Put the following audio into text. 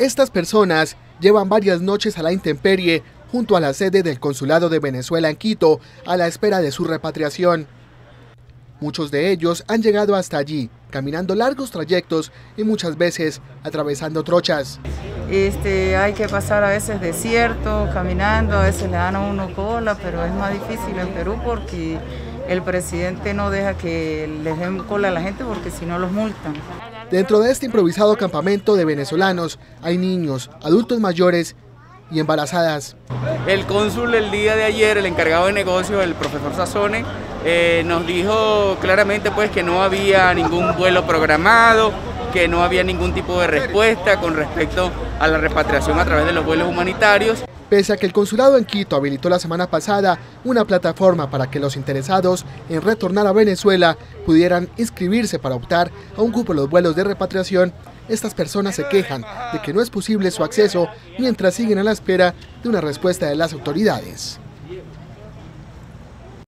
Estas personas llevan varias noches a la intemperie junto a la sede del Consulado de Venezuela en Quito a la espera de su repatriación. Muchos de ellos han llegado hasta allí, caminando largos trayectos y muchas veces atravesando trochas. Hay que pasar a veces desierto, caminando, a veces le dan a uno cola, pero es más difícil en Perú porque el presidente no deja que les den cola a la gente porque si no los multan. Dentro de este improvisado campamento de venezolanos hay niños, adultos mayores y embarazadas. El cónsul el día de ayer, el encargado de negocios, el profesor Sazone, nos dijo claramente pues que no había ningún vuelo programado, que no había ningún tipo de respuesta con respecto a la repatriación a través de los vuelos humanitarios. Pese a que el consulado en Quito habilitó la semana pasada una plataforma para que los interesados en retornar a Venezuela pudieran inscribirse para optar a un cupo en los vuelos de repatriación, estas personas se quejan de que no es posible su acceso mientras siguen a la espera de una respuesta de las autoridades.